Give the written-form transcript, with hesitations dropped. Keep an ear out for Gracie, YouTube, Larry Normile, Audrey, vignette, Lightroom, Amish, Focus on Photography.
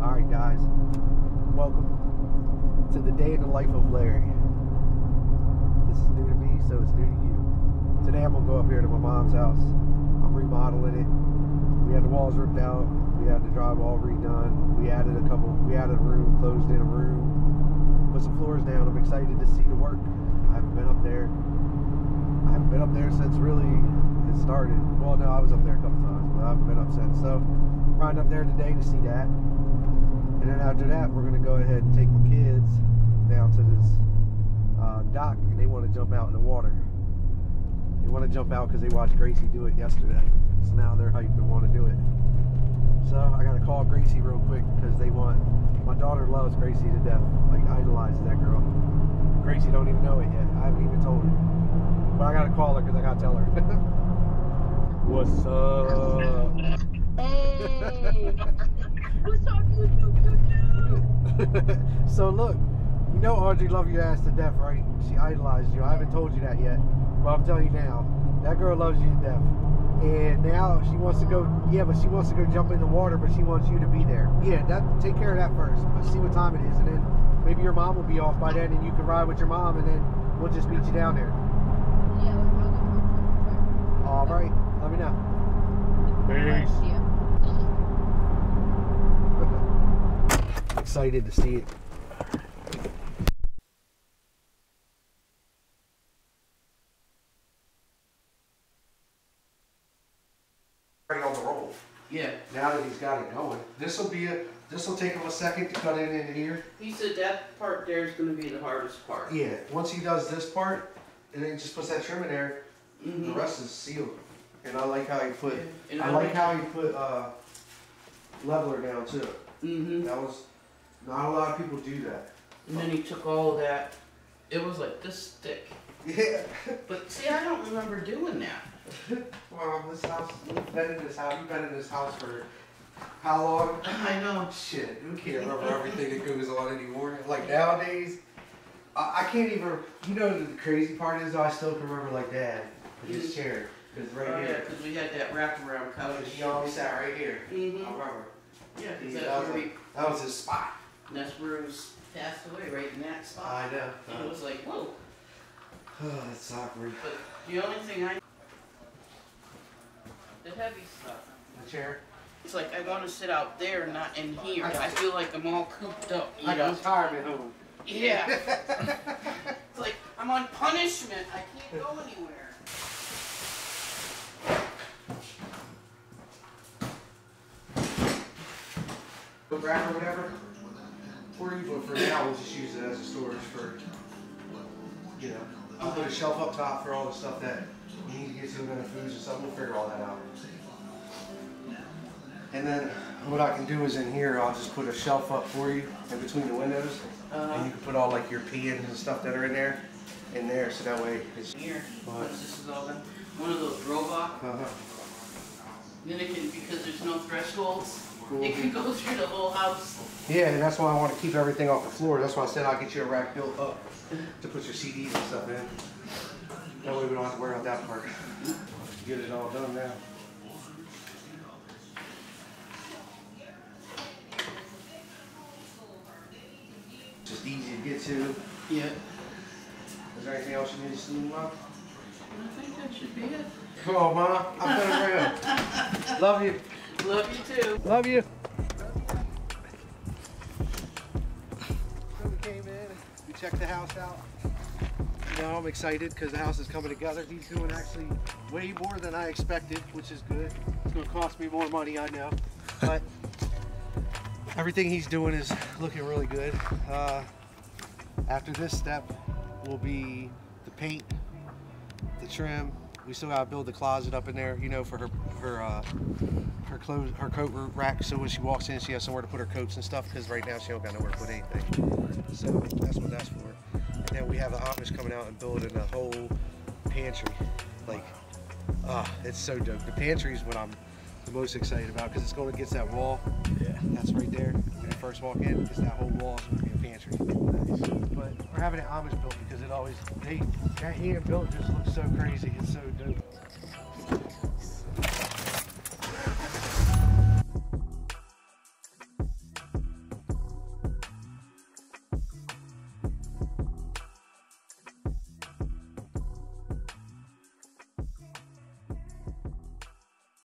Alright guys, welcome to the day in the life of Larry. This is new to me, so it's new to you. Today I'm going to go up here to my mom's house. I'm remodeling it. We had the walls ripped out. We had the drywall redone. We added a room, closed in a room. Put some floors down. I'm excited to see the work. I haven't been up there since really it started. Well, no, I was up there a couple times, but I haven't been up since. So, riding up there today to see that. And then after that, we're gonna go ahead and take the kids down to this dock, and they want to jump out in the water. They want to jump out because they watched Gracie do it yesterday. So now they're hyped and want to do it. So I gotta call Gracie real quick because they want. My daughter loves Gracie to death, like idolizes that girl. Gracie don't even know it yet. I haven't even told her. But I gotta call her because I gotta tell her. What's up? Hey! What's up, YouTube? So look, you know Audrey loved your ass to death, right? She idolized you. I haven't told you that yet, but I'm telling you now. That girl loves you to death. And now she wants to go, yeah, but she wants to go jump in the water, but she wants you to be there. Yeah, that, take care of that first. Let's see what time it is, and then maybe your mom will be off by then, and you can ride with your mom, and then we'll just meet you down there. All right, let me know. Peace. Excited to see it. Already on the roll. Yeah. Now that he's got it going, this will take him a second to cut it in here. He said that part there is going to be the hardest part. Yeah. Once he does this part, and then he just puts that trim in there. Mm-hmm. The rest is sealed, and I like how you put. Yeah. I like how you put leveler down too. Mm-hmm. That was not a lot of people do that. And then he took all of that. It was like this thick. Yeah. But see, I don't remember doing that. Well, this house. You've been in this house. You've been in this house for how long? I know. Shit, we can't remember everything that goes on anymore. Like nowadays, I can't even. You know, the crazy part is though, I still can remember like Dad. His chair, because right here. Because we had that wraparound couch. He always sat right here. Mm-hmm. I remember. Yeah, that was his spot. And that's where he was passed away, right in that spot. I know. And it was like, whoa. Oh, that's awkward. But the only thing I... The heavy stuff. The chair? It's like, I want to sit out there, not in here. I feel like I'm all cooped up. Like I'm tired at home. Yeah. It's like, I'm on punishment. I can't go anywhere. Rack or whatever, or even for now we'll just use it as a storage for, you know, I'll put a shelf up top for all the stuff that we need to get to, the foods and stuff. We'll figure all that out. And then what I can do is in here I'll just put a shelf up for you in between the windows, and you can put all like your pans and stuff that are in there, so that way it's here. This is all done. One of those robots. Then it can, because there's no thresholds. It could go through the whole house. Yeah, and that's why I want to keep everything off the floor. That's why I said I'll get you a rack built up to put your CDs and stuff in. That way we don't have to worry about that part. Get it all done now. Just easy to get to. Yeah. Is there anything else you need to see, Mom? I think that should be it. Come on, Mom. I've been around. Love you. Love you too. Love you. So we came in, we checked the house out. Now I'm excited because the house is coming together. He's doing actually way more than I expected, which is good. It's going to cost me more money, I know. But everything he's doing is looking really good. After this step will be the paint, the trim. We still gotta build the closet up in there, you know, for her clothes, her coat rack, so when she walks in, she has somewhere to put her coats and stuff, because right now she don't got nowhere to put anything. So that's what that's for. And then we have the Amish coming out and building a whole pantry. Like, it's so dope. The pantry is what I'm the most excited about, because it's going against that wall. Yeah. That's right there. When you first walk in, it's that whole wall is going to be a pantry. But we're having an Amish built because it always, that hand built just looks so crazy. It's so dope.